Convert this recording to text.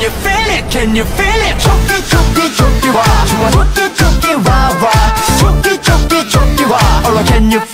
Can you feel it? Can you feel it? 좋게 좋게 좋게 와 좋아 좋게 좋게 와와 좋게 좋게 좋게 와. All I can you